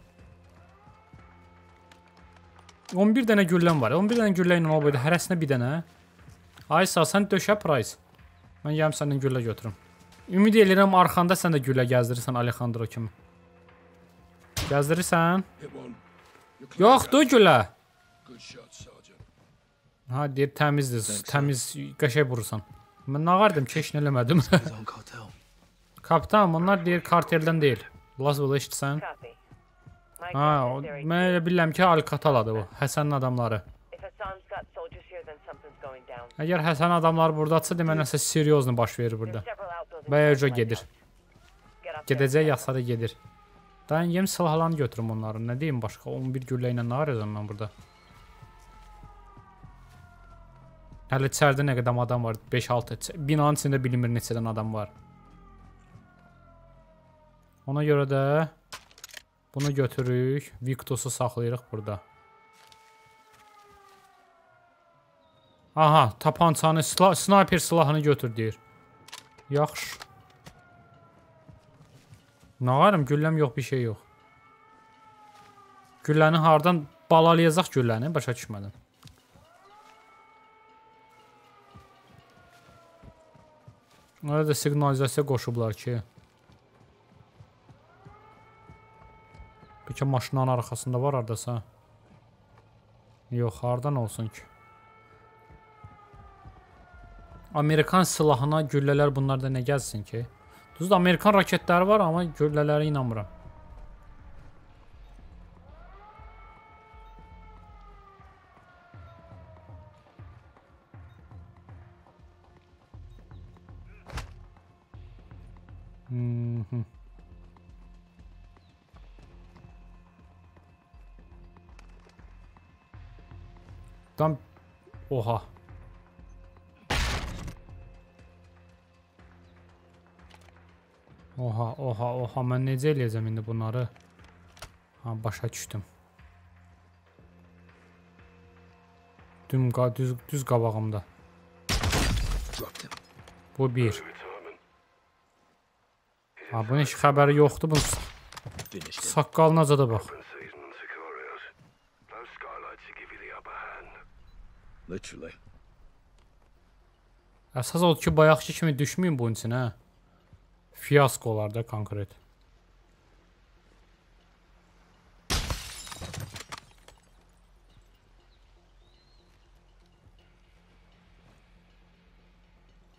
11 dənə gülləm var. 11 dənə güllə ilə olub idi. Hərəsinə bir dənə. Aysa, sən döşə, Price. Mən gələm səndən güllə götürüm. Ümid edirəm, arxanda sən də güllə gəzdirirsən Alexandro kimi. Gəzdirirsən. Yoxdur güllə. Ha, deyir, təmizdir. Təmiz, qəşək vurursan. Mən nə qardım, keşin eləmədim. Kapitan, bunlar deyir, karteldən deyil. Lesville işçisən. Ha, mən elə biləm ki, Al-Qataladır bu. Həsənin adamları. Əgər Həsənin adamları buradadırsa, demək nəsə seriozunu baş verir burada. Bəyə uca gedir. Gedəcək, yaxsa da gedir. Dayan, yem silahlarını götürüm onları. Nə deyim başqa? 11 güllə ilə nə arayacam mən burada? Hələ içərdə nə qədər adam var? 5-6. Binanın içində bilinmir neçədən adam var. Ona görə də bunu götürürük. Victus'u saxlayırıq burada. Aha, tapançanı, sniper silahını götür deyir. Yaxşı. Nə varım? Gülləm yox, bir şey yox. Gülləni hardan balalayacaq gülləni? Başa düşmədim. Ona da siqnalizasiya qoşublar ki. Bəlkə maşının arxasında var hardasa. Yox, hardan olsun ki. Amerikan silahına güllələr bunlarda nə gəlsin ki? Düzdür, Amerikan raketləri var, amma güllələrə inanmıram. Tam oha. Oha, oha, oha. Mən necə eləyəcəm indi bunları? Ha, başa düşdüm. Düz qabağımda. Bu bir. Ha, bunun heç xəbəri yoxdur. Bunun saqqalına da bax. Əsas odur ki, bayaqçı kimi düşməyin bunun için, hə? Fiyaskolarda konkret.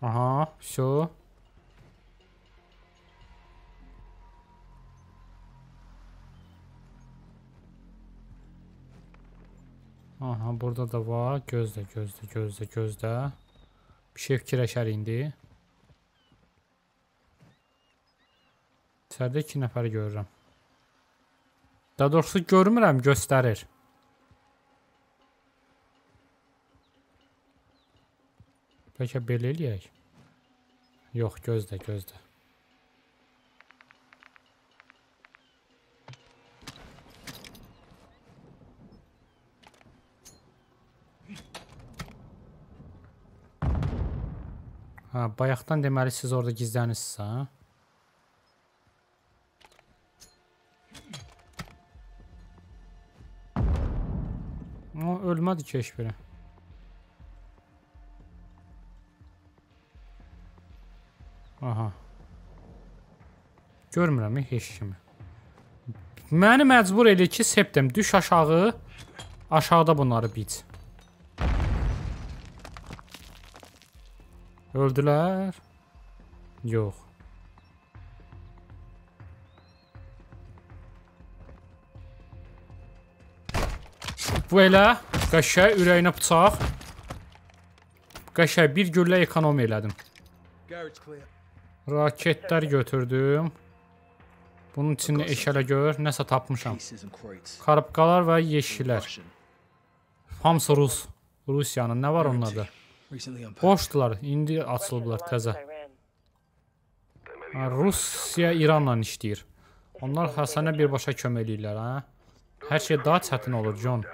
Aha, şu. Aha, burada da var. Gözlə, gözlə, gözlə, gözlə. Bir şey fikirləşər indi. İçərdə 2 nəfər görürəm. Daha doğrusu görmürəm, göstərir. Bəlkə belə eləyək. Yox, gözlə, gözlə. Ha, bayaqdan deməli siz orada gizlənirsiz, ha? O, ölmədi ki, heç biri. Aha. Görmürəm, heç kimi. Məni məcbur eləyir ki, Septem, düş aşağı, aşağıda bunları biç. Öldülər? Yox. Bu elə qəşəng ürəyinə bıçaq. Qəşəng bir güllə ekonomi elədim. Raketlər götürdüm. Bunun içində eşələ gör, nəsə tapmışam. Karabkalar və yeşilər. Hamısı Rus. Rusiyanın nə var onun adı? Boşdular, indi açılıblar təzə. Rusiya İranla işləyir. Onlar Həsənə birbaşa kömək eləyirlər, hə? Hər şey daha çətin olur, John.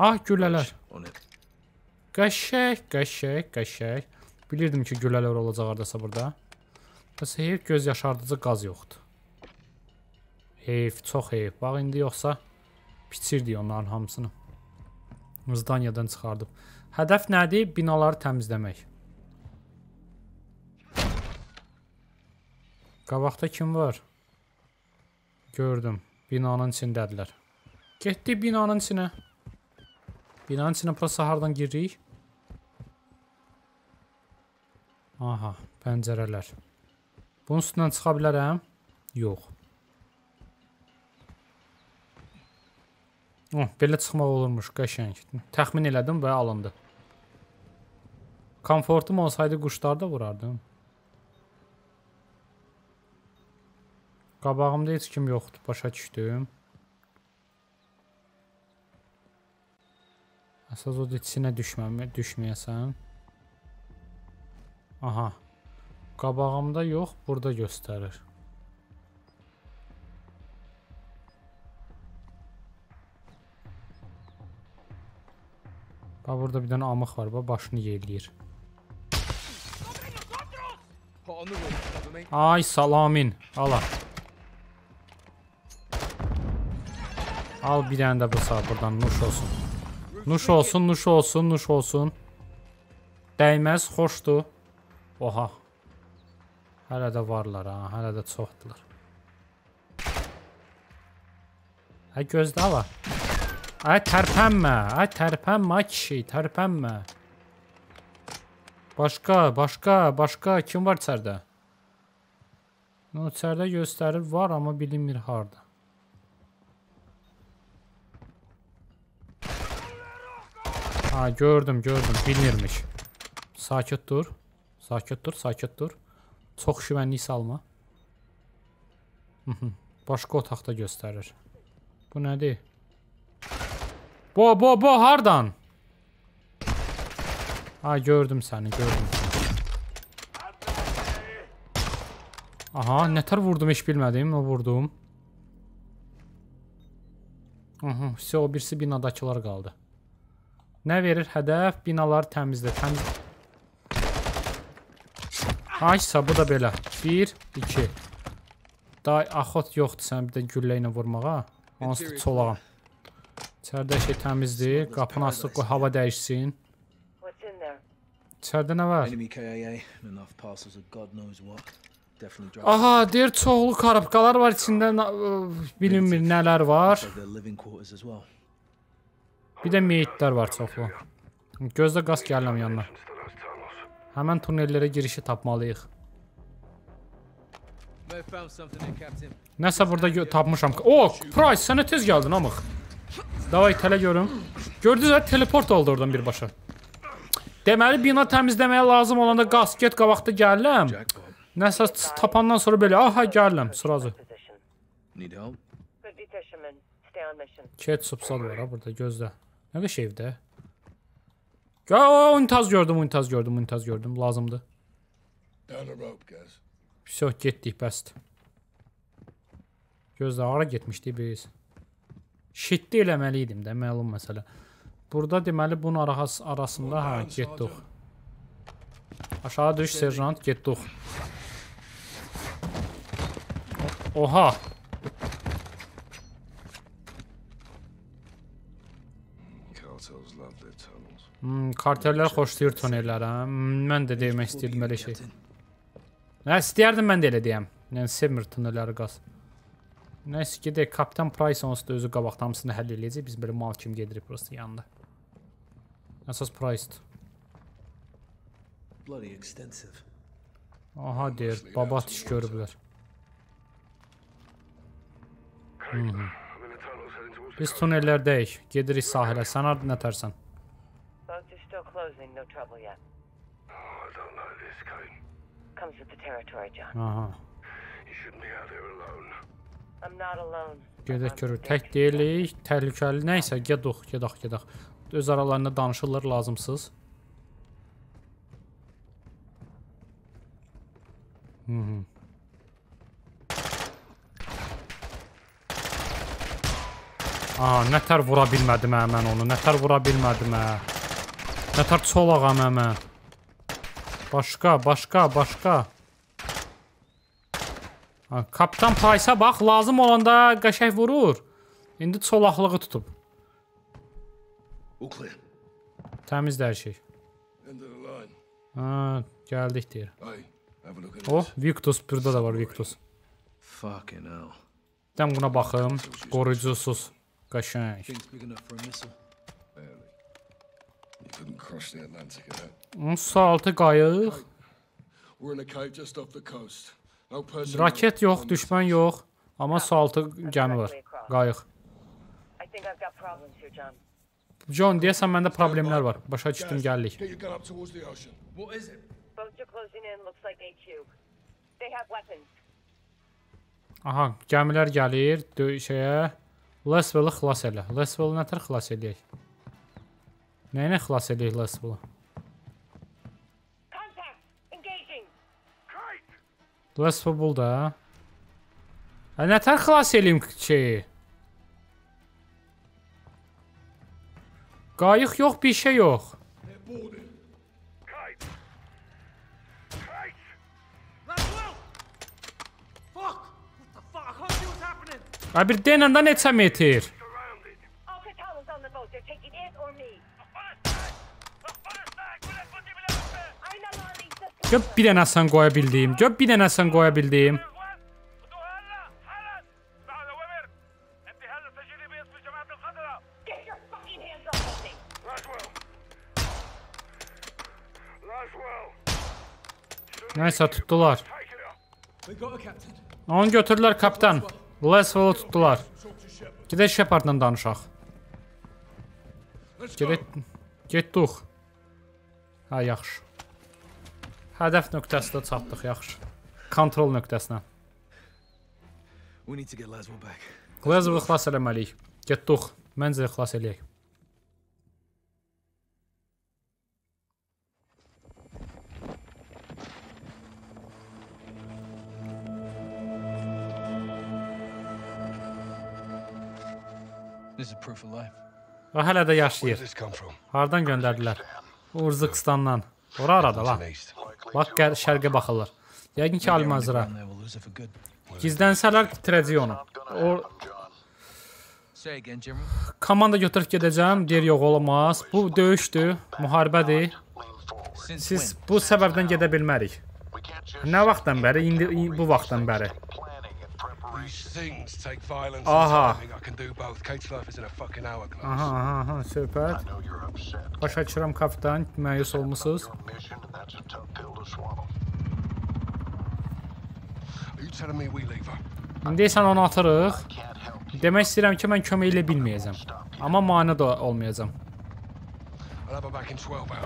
Ah, güllələr. Qəşək, qəşək, qəşək. Bilirdim ki, güllələr olacaq hardasa burada. Bəs heyf, göz yaşardıcı qaz yoxdur. Heyf, çox heyf. Bax, indi yoxsa bitirdik onların hamısını. Zdanyadan çıxardım. Hədəf nədir? Binaları təmizləmək. Qabaqda kim var? Gördüm. Binanın içindədirlər. Getdik binanın içinə. Binanın içinə prosa hardan giririk? Aha, pəncərələr. Bunun üstündən çıxa bilərəm? Yox. Belə çıxmaq olurmuş, qəşəng. Təxmin elədim və alındı. Komfortum olsaydı quşlar da vurardım. Qabağımda heç kim yoxdur, başa düşdüm. Əsas odur içinə düşməyəsən. Aha. Qabağımda yox, burada göstərir. Ha, burada bir dənə amıq var, başını yelləyir. Ay, salamin. Al, al. Al bir dənə də bu saat buradan, nuş olsun. Nuş olsun, nuş olsun, nuş olsun. Dəyməz, xoşdur. Oha. Hələ də varlar, ha. Hələ də çoxdular. Ay gözdə var. Ay tərpənmə. Ay tərpənmə kişi, tərpənmə. Başqa, başqa, başqa. Kim var içərdə? İçərdə göstərir var, amma bilinmir harda. Ha, gördüm, gördüm. Bilinirmiş. Sakit dur. Sakit dur, sakit dur. Çox şüvənlik salma. Başqa otaqda göstərir. Bu nədir? Bo, bo, bo, hardan? Ha, gördüm səni, gördüm. Aha, nətər vurdum, heç bilmədim, o vurdum. Aha, vse, o birisi binadakılar qaldı. Nə verir hədəf? Binaları təmizlə, təmizlə. Aysa, bu da belə. 1, 2. Day, axot yoxdur sən bir də güllə ilə vurmağa. Hansı da çolağım. İçərdə şey təmizdir, qapını açıq qoy, hava dəyişsin. İçərdə nə var? Aha, deyir çoxlu karabkalar var içində, bilinmir nələr var. Bir də meyitlər var çoxlu. Gözdə qaz gələm yanına. Həmən tunellərə girişi tapmalıyıq. Nəsə burada tapmışam. O, Price, sənə tez gəldin amıq. Davay, tələ görüm. Gördünüz və teleport oldu oradan birbaşa. Deməli, bina təmizləməyə lazım olanda qaz get qavaqda gələm. Nəsə tapandan sonra belə, aha gələm, sıracı. Ket subsal var ha, burada gözlə. Nə qəş evdə? Unitaz gördüm, unitaz gördüm, unitaz gördüm, lazımdır. Vəsə, getdik, bəsdir. Gözlə, ara getmişdik biz. Şiddi eləməliydim də, məlum məsələ. Burada deməli bunun arasında, hə, getdik. Aşağı düş, serjant, getdik. Oha! Kartellər xoşlayır tunellərə. Mən də demək istəyirdim elə şey. Nə istəyərdim mən də elə deyəm. Yəni, sevmir tunelləri qaz. Nəysə ki, deyək, kapitan Price onsuz da özü qabaqda hamısını həll eləyəcək. Biz belə mal kimi gedirik burası yanında. Əsas Price'dir. Aha, deyir, babat iş görüblər. Biz tunellərdəyik, gedirik sahilə. Sən ardı nətərsən? Aha. Gedək görür, tək deyilik, təhlükəli. Nəysə, gedək, gedək, gedək. Öz aralarında danışırlar lazımsız. Aa, nətər vura bilmədim hə, mən onu. Nətər vura bilmədim hə. Nətər çolağam hə, mən. Başqa, başqa, başqa. Kapitan Price'a bax, lazım olanda qəşək vurur. İndi çolaqlığı tutub. Təmizdə hər şey. Haa, gəldik deyir. Oh, Victus, burada da var Victus. Dəm buna baxım, qoruyucusuz. Qaşək. Su altı qayıq. Raket yox, düşmən yox. Amma su altı gəmi var, qayıq. John, deyəsən məndə problemlər var. Başa çıxdım, gəldik. Aha, gəmilər gəlir şeyə. Lesville-ı xilas elə. Lesville-ı nətər xilas eləyək? Nəyinə xilas eləyək Lesville-ı? Lesville bul da. Nətər xilas eləyim şeyi? Qayıq yox, bir şey yox. Ay bir denəndə neçə metr? Göp bir dənə sən qoya bildiyim. Göp bir dənə sən qoya bildiyim. Neyse tuttular. Onu götürdüler kaptan. Lesville'ı tuttular. Gidək Shepard'dan danışaq. Gidək. Getdik. Ha yaxşı. Hədəf nöqtəsinə çatdıq, yaxşı. Kontrol nöqtəsinə. Lesville'ı xilas eləməliyik. Getdik. Məncə xilas eləyək. O hələ də yaşayır. Hardan göndərdilər? Urzikistandan. Ora arada lan. Bax, şərqə baxılır. Yəqin ki, Almazıra. Gizlənsələr bitirəcək onu. Komanda götürüb gedəcəm, deyir yox olmaz. Bu döyüşdür, müharibədir. Siz bu səbəbdən gedə bilmərik. Nə vaxtdan bəri? İndi bu vaxtdan bəri. Aha. Aha, süper. Baş açıram kaptan, məyus olmuşsunuz. İndi sən onu atırıq. Demək istəyirəm ki, mən kömək elə bilməyəcəm. Amma mane da olmayacam.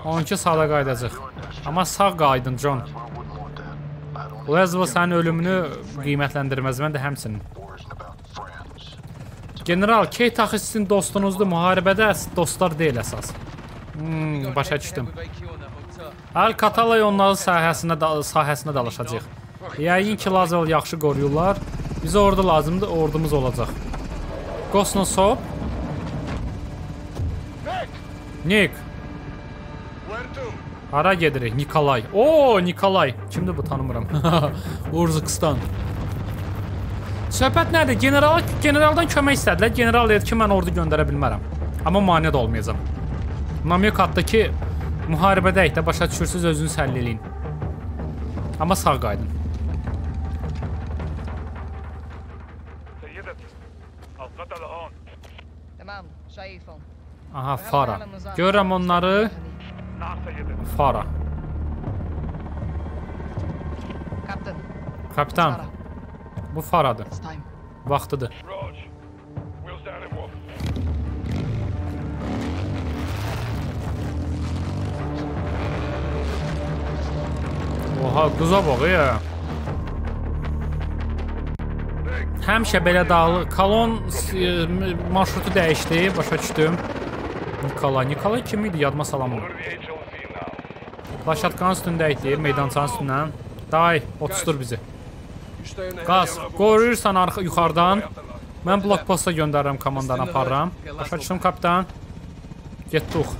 12 saata qayıdacaq. Amma sağ qaydın, John. Lesville sənin ölümünü qiymətləndirməz, mən də həmsinin. General, Kate axı sizin dostunuzdur, müharibədə dostlar deyil əsas. Başa düşdüm. Al-Qatala onların sahəsinə dalaşacaq. Yəqin ki, Lesville yaxşı qoruyurlar. Bizə ordu lazımdır, ordumuz olacaq. Qosno Sob. Nick. Ara gedirik, Nikolay. Ooo, Nikolay. Kimdir bu, tanımıram. Urzukistan. Söhbət nədir? Generaldan kömək istədilər. General dedi ki, mən ordu göndərə bilmərəm. Amma mane də olmayacam. Namyok hattaki müharibədəyik də başa düşürsünüz, özünüz həll eləyin. Amma sağ qaydın. Aha, Fara. Görürəm onları. Fara. Kapitan. Bu Faradır. Vaxtıdır. Oha, qıza bax ya. Həmişə belə dağılır. Kolon marşrutu dəyişdi. Başa düşdüm. Nikolay kim idi? Yadıma salamı. Laşatkanın üstündə idi, meydançanın üstündən. Day, otusdur bizi. Qaz, qoruyursan yuxarıdan. Mən blokposta göndərirəm, komandanı aparıram. Başa düşdüm, kapitan. Getdik.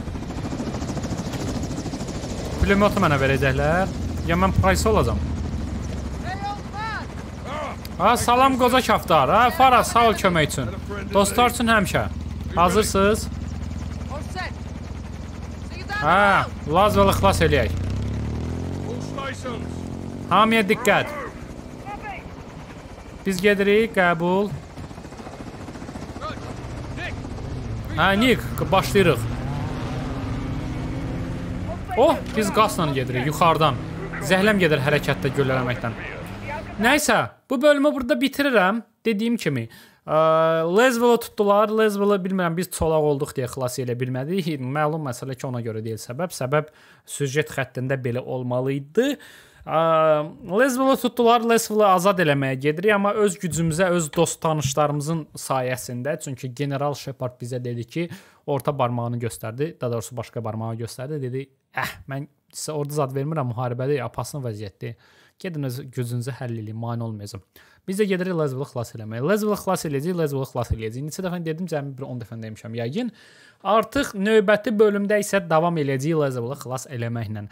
Plümyotu mənə verəcəklər. Ya mən Price olacam. Ha, salam qoca kaftar. Ha, Fara, sağ ol kömək üçün. Dostlar üçün həmişə. Hazırsınız? Hə, Lesville-ı xilas eləyək. Hamıya diqqət. Biz gedirik, qəbul. Hə, Nick, başlayırıq. Oh, biz qasla gedirik, yuxarıdan. Zəhləm gedir hərəkətdə gölələməkdən. Nəysə, bu bölümü burada bitirirəm. Dediyim kimi, Lesville-ı tutdular. Lesville-ı bilmirəm, biz çolaq olduq deyə xilas elə bilmədik. Məlum məsələ ki, ona görə deyil səbəb. Səbəb süjet xəttində belə olmalı idi. Lesville-ı tutdular. Lesville-ı azad eləməyə gedirik. Amma öz gücümüzə, öz dost tanışlarımızın sayəsində. Çünki General Shepard bizə dedi ki, orta barmağını göstərdi. Daha doğrusu başqa barmağı göstərdi. Dedi, mən sizə orada zad vermirəm, müharibədə apasın vəziyyətdir. Gedin öz gücünüzü həll eləyin, mane olmayacaq. Biz də gedirik Lesville-ı xilas eləməyə. Lesville-ı xilas eləyəcəyik, Lesville-ı xilas eləyəcəyik. Neçə dəfə dedim, cəmi 10 dəfə demişəm yəqin. Artıq növbəti bölümdə isə davam eləyəcəyik Lesville-ı xilas eləməklə.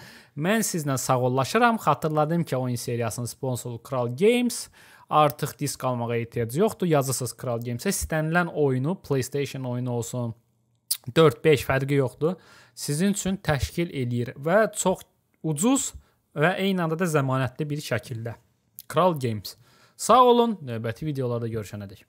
Mən sizlə sağollaşıram. Xatırladım ki, oyun seriyasının sponsoru Kral Games. Artıq disk almağa ehtiyac yoxdur. Yazırsınız Kral Games-ə. İstənilən oyunu, PlayStation oyunu olsun, 4-5 fərqi yoxdur. Sizin üçün təşkil eləyir və çox ucuz və eyni anda da zəmanətli bir şəkildə. Kral Games. Sağ olun, növbəti videolarda görüşənə dək.